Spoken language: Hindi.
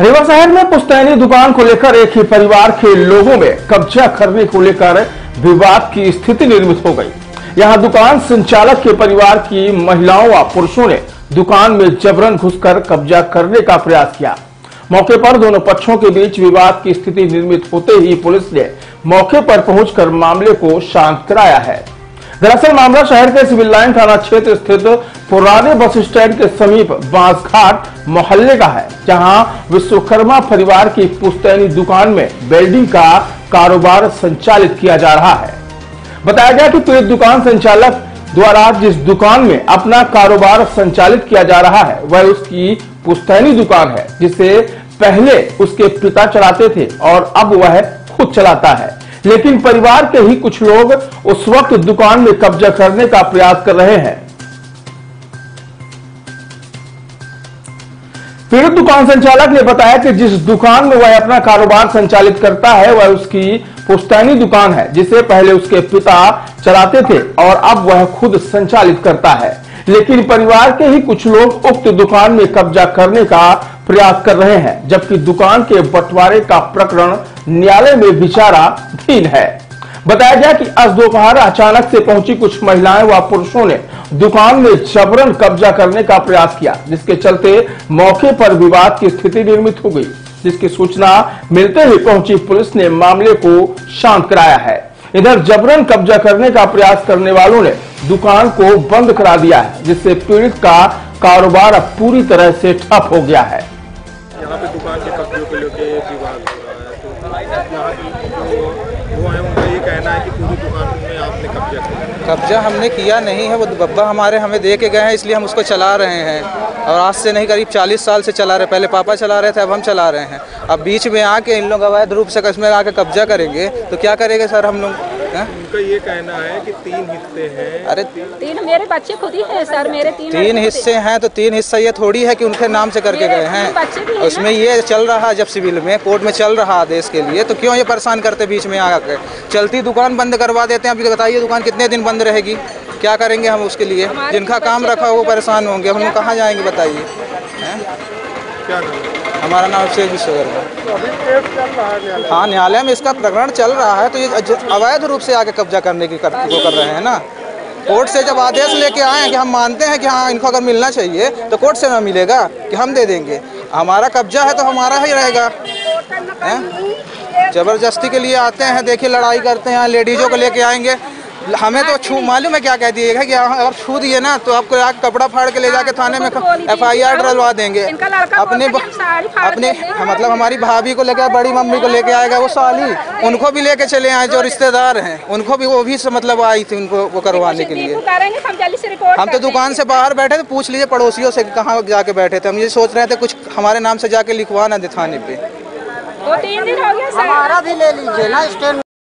रेवा शहर में पुश्तैनी दुकान को लेकर एक ही परिवार के लोगों में कब्जा करने को लेकर विवाद की स्थिति निर्मित हो गई। यहां दुकान संचालक के परिवार की महिलाओं व पुरुषों ने दुकान में जबरन घुसकर कब्जा करने का प्रयास किया। मौके पर दोनों पक्षों के बीच विवाद की स्थिति निर्मित होते ही पुलिस ने मौके पर पहुंचकर मामले को शांत कराया है। दरअसल मामला शहर के सिविल लाइन थाना क्षेत्र स्थित पुराने बस स्टैंड के समीप बांसघाट मोहल्ले का है, जहां विश्वकर्मा परिवार की पुश्तैनी दुकान में वेल्डिंग का कारोबार संचालित किया जा रहा है। बताया गया कि पीड़ित दुकान संचालक द्वारा जिस दुकान में अपना कारोबार संचालित किया जा रहा है वह उसकी पुश्तैनी दुकान है, जिसे पहले उसके पिता चलाते थे और अब वह खुद चलाता है, लेकिन परिवार के ही कुछ लोग उस वक्त दुकान में कब्जा करने का प्रयास कर रहे हैं। पीड़ित दुकान संचालक ने बताया कि जिस दुकान में वह अपना कारोबार संचालित करता है वह उसकी पुश्तैनी दुकान है, जिसे पहले उसके पिता चलाते थे और अब वह खुद संचालित करता है, लेकिन परिवार के ही कुछ लोग उक्त दुकान में कब्जा करने का प्रयास कर रहे हैं, जबकि दुकान के बंटवारे का प्रकरण न्यायालय में विचाराधीन है। बताया गया कि आज दोपहर अचानक से पहुंची कुछ महिलाएं व पुरुषों ने दुकान में जबरन कब्जा करने का प्रयास किया, जिसके चलते मौके पर विवाद की स्थिति निर्मित हो गई, जिसकी सूचना मिलते ही पहुंची पुलिस ने मामले को शांत कराया है। इधर जबरन कब्जा करने का प्रयास करने वालों ने दुकान को बंद करा दिया है, जिससे पीड़ित का कारोबार अब पूरी तरह से ठप हो गया है। यहाँ पे दुकान के कब्जे को लेके विवाद हो रहा है, तो यहाँ पे वो है उनका ये कहना है कि पूरी दुकान में आपने कब्जा किया। कब्जा हमने किया नहीं है, वो बब्बा हमारे हमें दे के गए हैं, इसलिए हम उसको चला रहे हैं और आज से नहीं करीब 40 साल से चला रहे। पहले पापा चला रहे थे, अब हम चला रहे हैं। अब बीच में आके इन लोग अवैध रूप से कश्मीर आके कब्जा करेंगे तो क्या करेंगे सर हम लोग? उनका ये कहना है कि 3 हिस्से हैं। अरे तीन मेरे बच्चे खुद ही हैं सर, मेरे 3 हिस्से हैं, तो 3 हिस्सा ये थोड़ी है कि उनके नाम से करके गए हैं। उसमें ये चल रहा, जब सिविल में कोर्ट में चल रहा आदेश के लिए, तो क्यों ये परेशान करते बीच में आकर? चलती दुकान बंद करवा देते हैं। अभी बताइए दुकान कितने दिन बंद रहेगी, क्या करेंगे हम उसके लिए? जिनका काम रखा वो परेशान होंगे, हम लोग कहाँ जाएंगे बताइए? हमारा नाम अभिषेक विश्वकर्मा। हाँ, न्यायालय में इसका प्रकरण चल रहा है, तो ये अवैध रूप से आके कब्जा करने की वो कर रहे हैं ना। कोर्ट से जब आदेश लेके आए हैं कि हम मानते हैं कि हाँ इनको अगर मिलना चाहिए, तो कोर्ट से ना मिलेगा कि हम दे देंगे, हमारा कब्जा है तो हमारा ही रहेगा। जबरदस्ती के लिए आते हैं, देखिए लड़ाई करते हैं, लेडीजों को लेके आएंगे। हमें तो छू मालूम है क्या कह दिएगा कि आप छू दिए ना तो आपको कपड़ा फाड़ के ले जाके थाने में FIR डलवा देंगे। अपने मतलब हमारी भाभी को लेके, बड़ी मम्मी को लेके आएगा वो साली, उनको भी लेके चले आए जो रिश्तेदार हैं, उनको भी वो भी मतलब आई थी उनको वो करवाने के लिए। हम तो दुकान से बाहर बैठे थे, पूछ लीजिए पड़ोसियों से कहाँ जाके बैठे थे। हम ये सोच रहे थे कुछ हमारे नाम से जाके लिखवा ना दे थाने पे। 3 दिन हो गया, हमारा भी ले लीजिए ना।